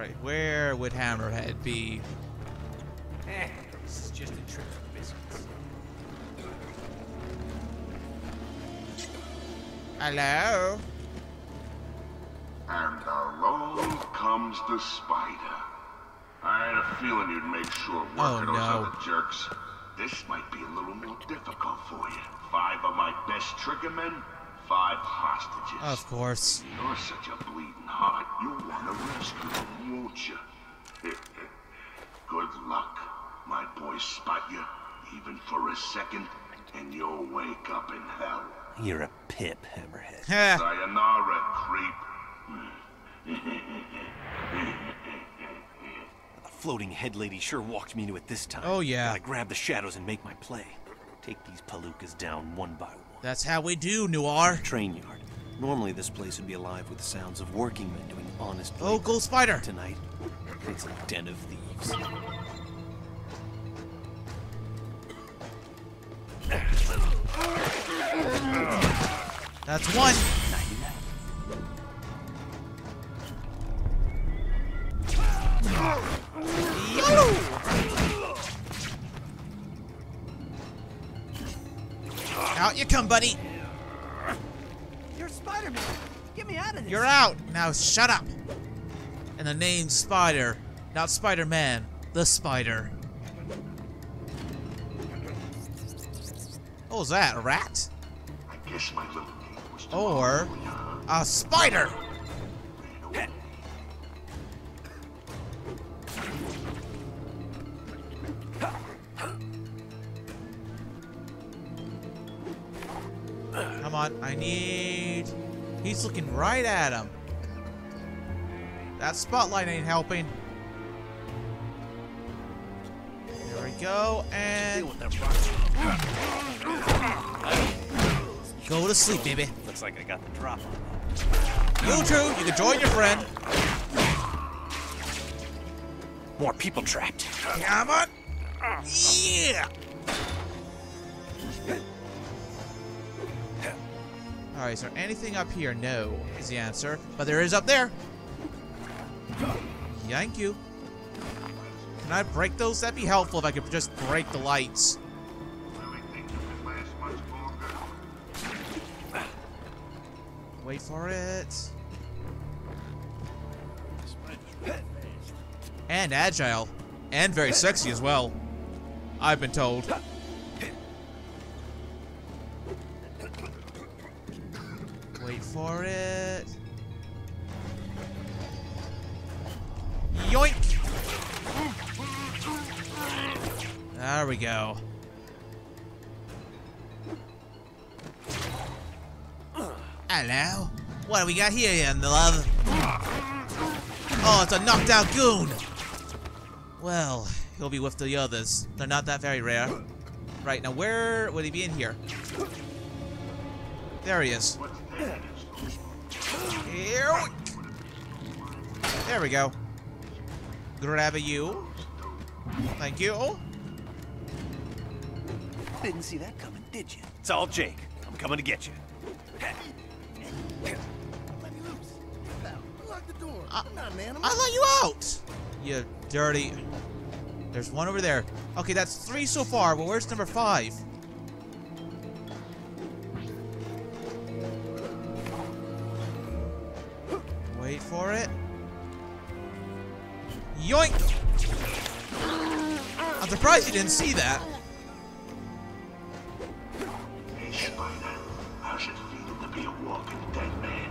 Alright, where would Hammerhead be? This is just a trip for biscuits. Hello? And alone comes the spider. I had a feeling you'd make short work of those other jerks. This might be a little more difficult for you. 5 of my best triggermen, 5 hostages. Of course. You're such a bleeding heart. You want to rescue them, won't you? Good luck. My boys spot you, even for a second, and you'll wake up in hell. You're a pip, Hammerhead. Sayonara, creep. Floating head lady sure walked me into it this time. Oh yeah. Gotta grab the shadows and make my play. Take these palookas down one by one. That's how we do, Noir. Train yard. Normally this place would be alive with the sounds of working men doing honest labor. Oh, gold spider! Tonight, it's a den of thieves. That's one. Out you come, buddy. You're Spider-Man. Get me out of this. You're out. Now shut up. And the name Spider, not Spider-Man, the Spider. What was that, a rat? I guess my little game was too or a spider. Come on, I need... He's looking right at him. That spotlight ain't helping. There we go, and... Go to sleep, baby. Looks like I got the drop on that. You too, you can join your friend. More people trapped. Come on! Yeah! Alright, is there anything up here? No, is the answer. But there is up there! Thank you. Can I break those? That'd be helpful if I could just break the lights. Wait for it. And agile. And very sexy as well. I've been told. Wait for it. Yoink! There we go. Hello? What do we got here, young love? Oh, it's a knocked out goon! Well, he'll be with the others. They're not that very rare. Right, now where would he be in here? There he is. Here we... There we go. Grab a you. Thank you. Didn't see that coming, did you? It's all Jake. I'm coming to get you. Let me loose. Lock the door. I'm not an animal. I'll let you out. You dirty. There's one over there. Okay, that's 3 so far. Well, where's number 5? Wait for it. Yoink! I'm surprised you didn't see that. Hey, Spider. How's it feeling to be a walking dead man?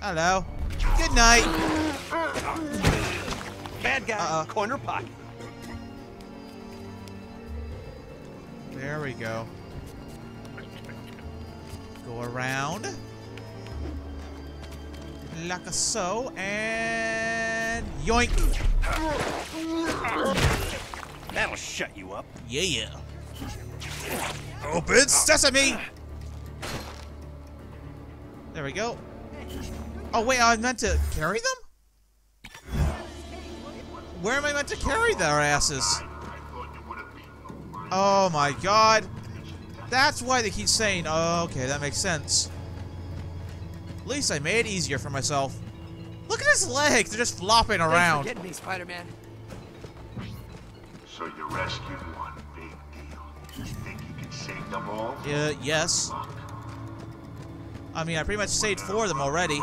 Hello. Good night. Bad guy. Corner pocket. There we go. Go around. Like a so, and... Yoink! That'll shut you up. Yeah. Open sesame! There we go. Oh, wait, I meant to carry them? Where am I meant to carry their asses? Oh my god. That's why they keep saying, oh, okay, that makes sense. At least I made it easier for myself. Look at his legs, they're just flopping around. Thanks for getting me, Spider-Man. So you rescued one, big deal. You think you can save them all? Yeah, yes. I mean, I pretty much saved four of them already.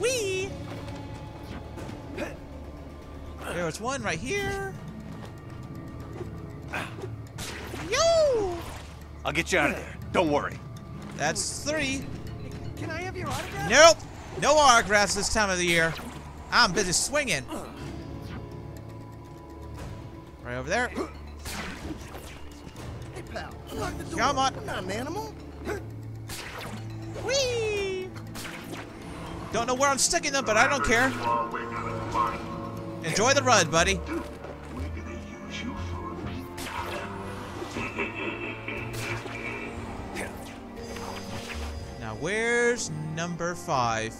Whee! There was one right here. Yo! I'll get you out of there. Don't worry. That's three. Can I have your autograph? Nope. No autographs this time of the year. I'm busy swinging. Right over there. Hey, pal. Lock the door. Come on. I'm not an animal. Whee! Don't know where I'm sticking them, but I don't care. Enjoy the run, buddy. Now, where's number five?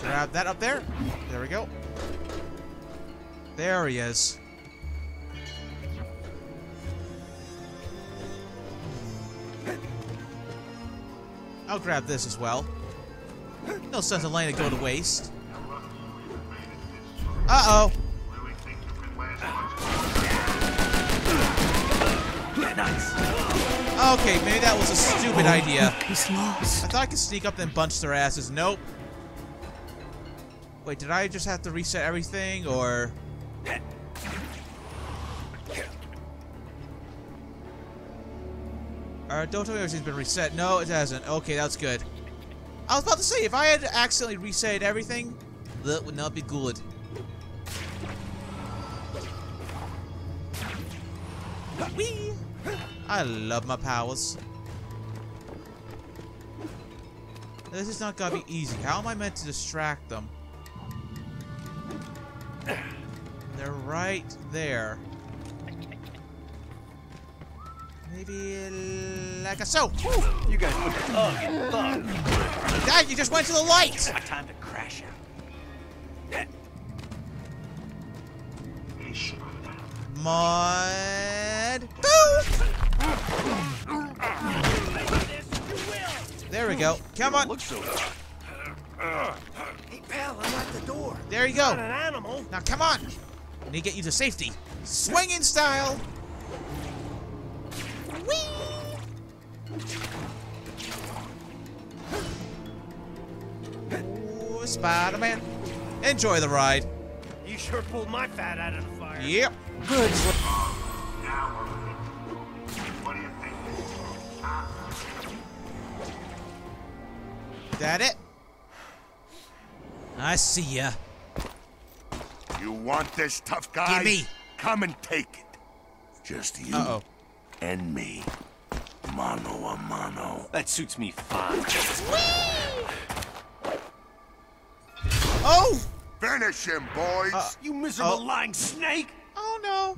Grab that up there. There we go. There he is. I'll grab this as well. No sense in letting it go to waste. Uh-oh. Okay, maybe that was a stupid idea. He's lost. I thought I could sneak up and bunch their asses. Nope. Wait, did I just have to reset everything, or...? Don't tell me everything's been reset. No, it hasn't. Okay, that's good. I was about to say, if I had accidentally reset everything, that would not be good. Whee! I love my powers. This is not gonna be easy. How am I meant to distract them? They're right there. Maybe like a soap. You guys put the thug in thug. Dad, you just went to the light. Time to crash out. Mud. Boom. There we go. Come on. Hey pal, unlock the door. There you go. Not an animal. Now come on. I need to get you to safety. Swing in style. Whee! Ooh, Spider-Man. Enjoy the ride. You sure pulled my fat out of the fire. Yep. Good. That it? I see ya. You want this, tough guy? Give me. Come and take it. Just you. Uh-oh. And me. Mano a mano. That suits me fine. Whee! Oh! Finish him, boys! You miserable lying snake! Oh no.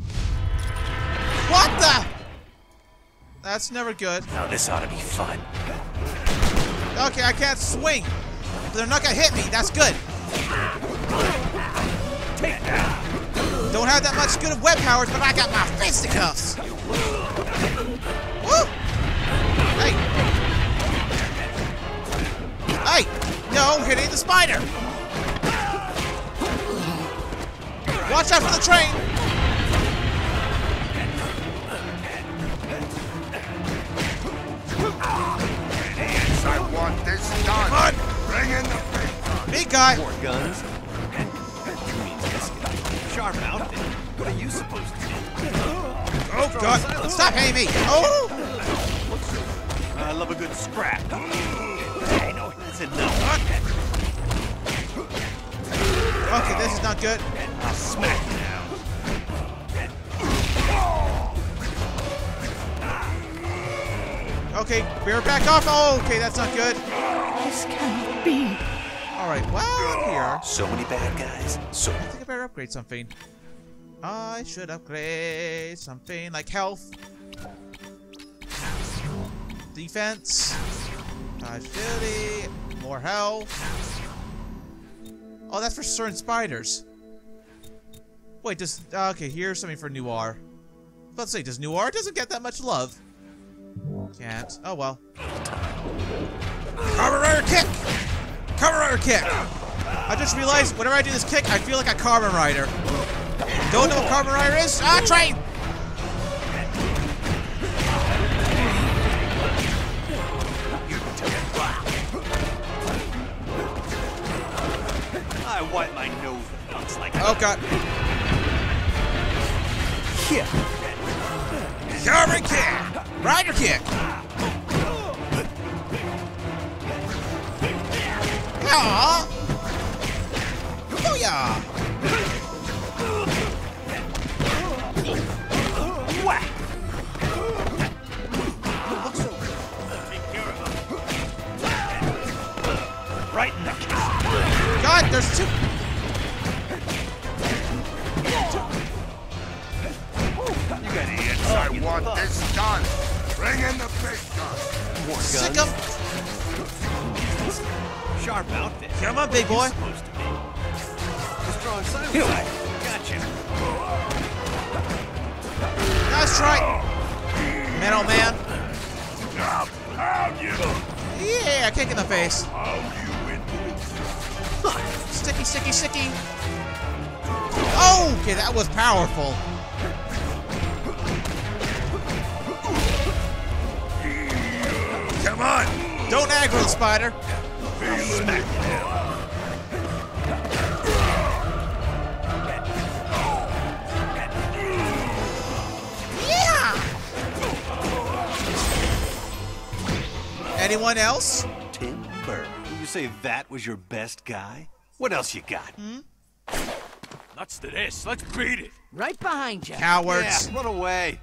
What the? That's never good. Now this ought to be fun. Okay, I can't swing. They're not gonna hit me. That's good. Take that. Don't have that much good of web powers, but I got my fisticuffs. Woo! Hey! Hey! No, hitting the spider! Watch out for the train! I want this done! Run. Bring in the big gun! Big guy! More guns? Sharp outfit. What are you supposed to do? Oh god! Stop hitting me! Oh! I love a good scrap. Hey, no, that's enough. Okay, this is not good. I'll smack you now. Okay, bear back off. Oh, okay, that's not good. This cannot be. All right, well, here. So many bad guys. So I think I better upgrade something. I should upgrade something like health, defense, Dodge duty. More health. Oh, that's for certain spiders. Wait, does... okay, here's something for Noir. Let's see, does Noir doesn't get that much love? Can't. Oh, well. Cover rider kick! Cover rider kick! I just realized whenever I do this kick, I feel like a Kamen Rider. Don't know what Kamen Rider is? Ah, train! I wipe my nose with nuts like that. Oh, God. Kick. Cover kick! Rider kick! Aww! Booyah! Whack! Take care of him. Right in the car. God, there's two. You got idiots. I want this gun. Bring in the big gun. More sick guns. Sick him. Sharp outfit. Come on, big boy. Gotcha. Nice try. Man, oh man. Yeah, kick in the face. Sticky, sticky, sticky. Oh, okay, that was powerful. Come on. Don't aggro the spider. Yeah! Anyone else? Timber. You say that was your best guy? What else you got? Hmm? Nuts to this. Let's beat it. Right behind you. Cowards. Yeah, run away.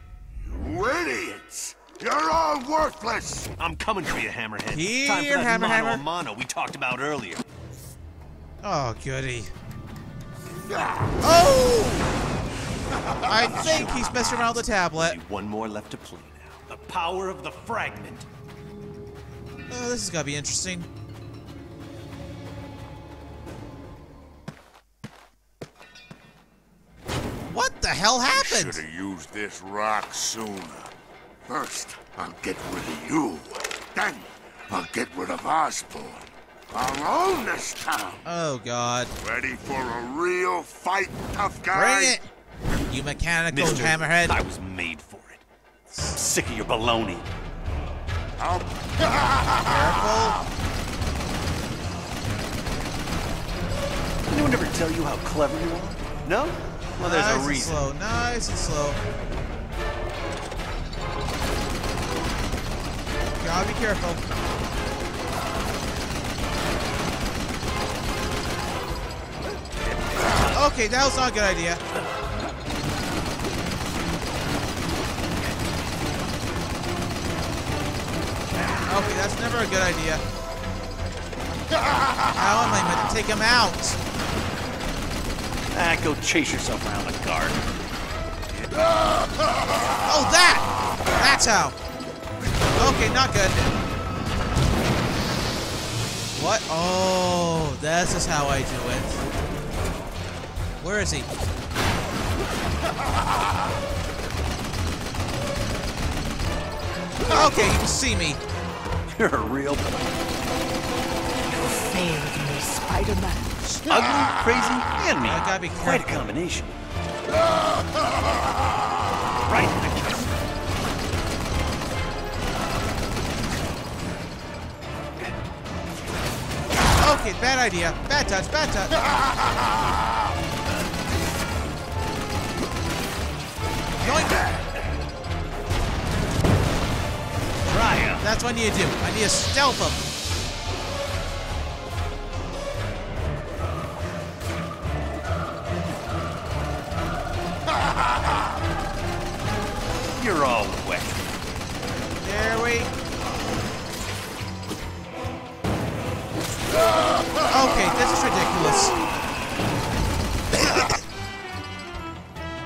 You idiots. You're all worthless! I'm coming for you, Hammerhead. Here, time for that mano-a-mano we talked about earlier. Oh, goody. Oh! I think he's messing around with the tablet. One more left to play now. The power of the fragment. Oh, this is gonna be interesting. What the hell happened? Should've used this rock sooner. First, I'll get rid of you. Then, I'll get rid of Osborne. I'll own this town. Oh, God. Ready for a real fight, tough guy? Bring it, you mechanical hammerhead. I was made for it. I'm sick of your baloney. I'll... Careful. Anyone ever tell you how clever you are? No? Well, there's a reason. Nice and slow, nice and slow. Gotta be careful. Okay, that was not a good idea. Okay, that's never a good idea. How am I meant to take him out? Ah, go chase yourself around the garden. Oh, that! That's how. Okay, not good. What? Oh, this is how I do it. Where is he? Okay, you can see me. You're a real... You failed me, Spider-Man. Ugly, crazy, and me. I gotta be careful. Quite a combination. Right. Okay, bad idea. Bad touch, bad touch. Yoink! Try him. That's what I need to do. I need to stealth him. You're all wet. There we... Okay, this is ridiculous.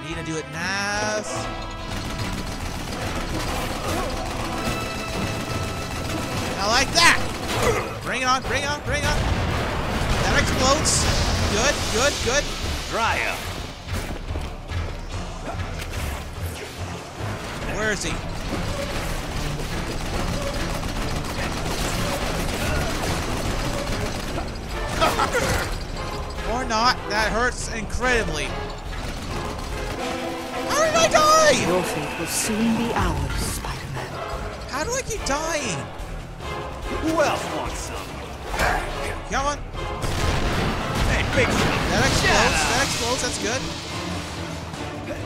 Need to do it nice. I like that. Bring it on, bring it on, bring it on. That explodes. Good, good, good. Dry up. Where is he? Or not. That hurts incredibly. How did I die? Your fate will soon be ours, Spider-Man. How do I keep dying? Who else wants some? Come on. Hey, big shot. That explodes. That explodes. That's good.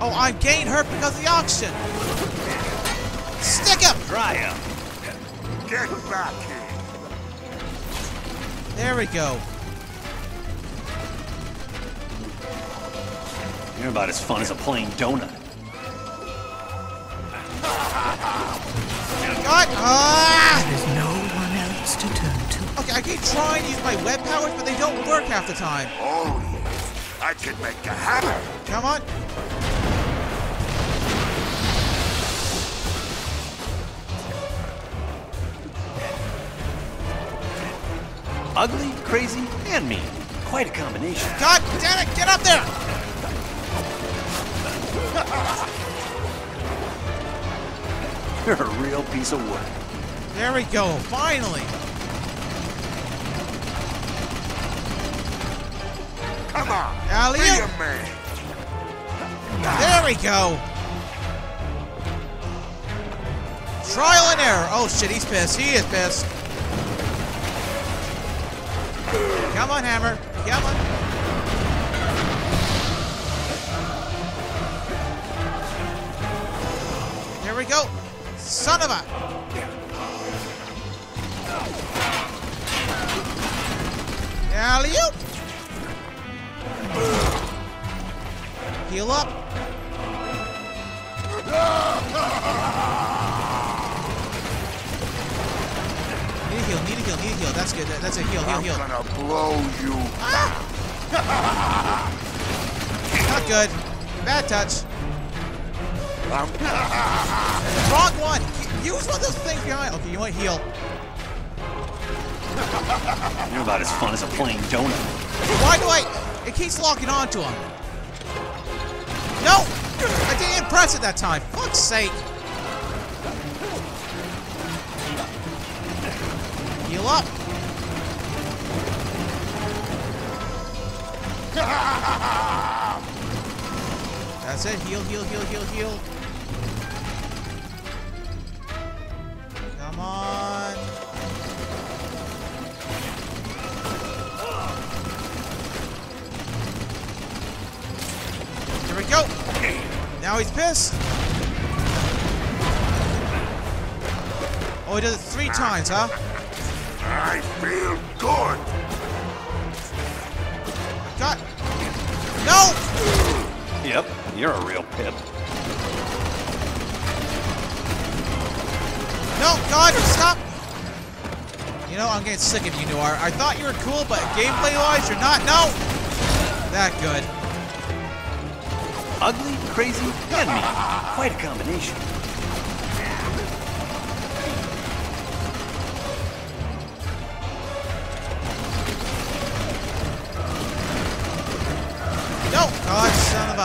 Oh, I gained hurt because of the oxygen. Stick up. Dry up. Get back here. There we go. You're about as fun as a plain donut. God! There's no one else to turn to. Okay, I keep trying to use my web powers, but they don't work half the time. Oh, yes. I can make a hammer. Come on. Ugly, crazy, and mean. Quite a combination. God damn it! Get up there! You're a real piece of work. There we go, finally! Come on! Alley! There we go! Trial and error! Oh shit, he's pissed. He is pissed. Come on, Hammer. Come on. There we go. Son of a... Alley-oop. Heal up. Need a heal, need a heal, need a heal. That's good. That's a heal, heal, heal. I'm gonna blow you. Ah! Not good. Bad touch. Wrong one! Use one of those things behind. Okay, you want to heal. You're about as fun as a plain donut. Why do I... It keeps locking onto him. No! I didn't press it that time. Fuck's sake. Heal up. That's it. Heal, heal, heal, heal, heal. Come on. Here we go. Now he's pissed. Oh, he does it 3 times, huh? I feel good. God. No! Yep, you're a real pip. No, God, stop! You know, I'm getting sick of you, Noir. I thought you were cool, but gameplay-wise, you're not. No! That good. Ugly, crazy, and mean. Quite a combination. No! God, son of a...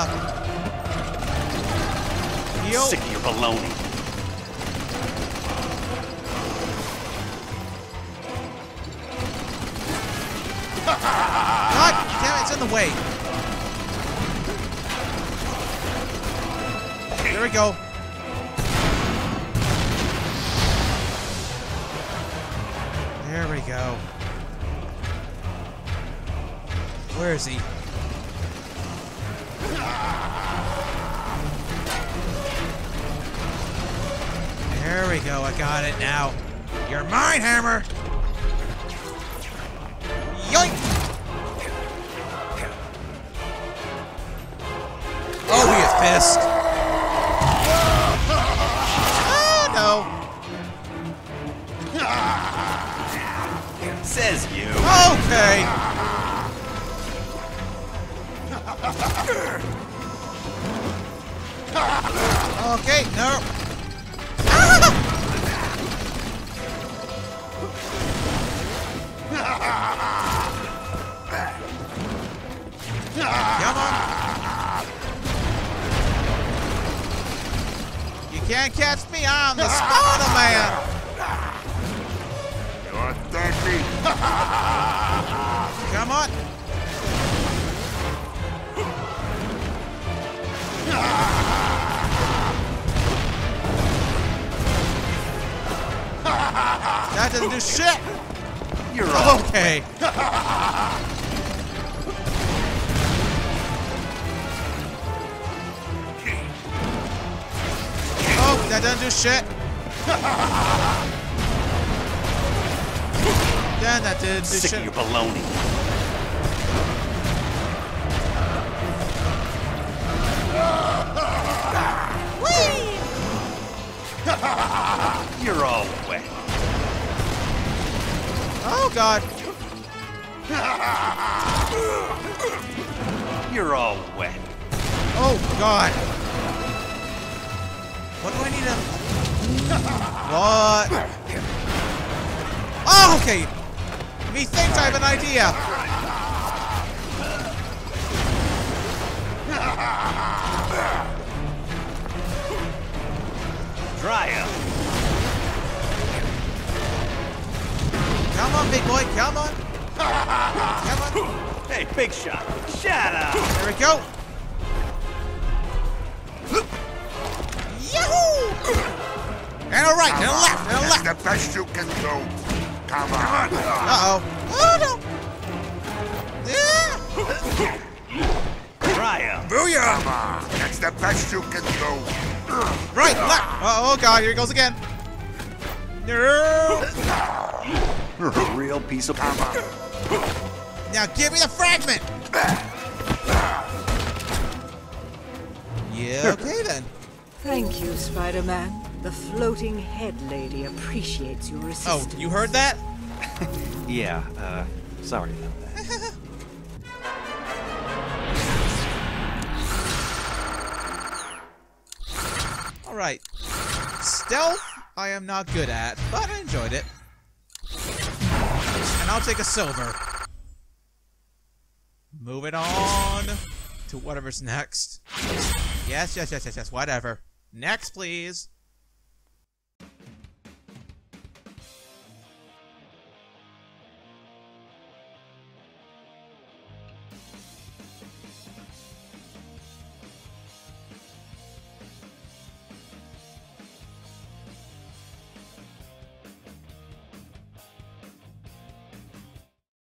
Yo. Sick of your baloney. God damn it, it's in the way. There we go. There we go. Where is he? There we go, I got it now. You're mine, Hammer! Yoink! Oh, he is pissed. Oh, no. Says you. Okay. Okay, no. can't catch me, I'm the Spider-Man! You're thirsty! Come on! That doesn't do shit! You're okay! Oh, that doesn't do shit! Damn, that didn't do shit! Sick of your baloney! You're all wet. Oh God. You're all wet. Oh God. What do I need to... What? Oh, okay. Methinks I have an idea. Dry up. Come on, big boy, come on. Come on. Hey, big shot. Shut up. There we go. Yahoo! And a right, and a left, and a left. That's the best you can do. Come on. Uh-oh. Oh, no. Yeah. Dry up. Booyah. Come on. That's the best you can do. Right, left. Oh God, here he goes again. No. You're a real piece of paper. Now give me the fragment. Yeah, okay then. Thank you, Spider-Man. The floating head lady appreciates your assistance. Oh, you heard that? Yeah, sorry about that. Right. Stealth, I am not good at, but I enjoyed it. And I'll take a silver. Moving on to whatever's next. Yes, yes, yes, yes, yes, whatever. Next, please.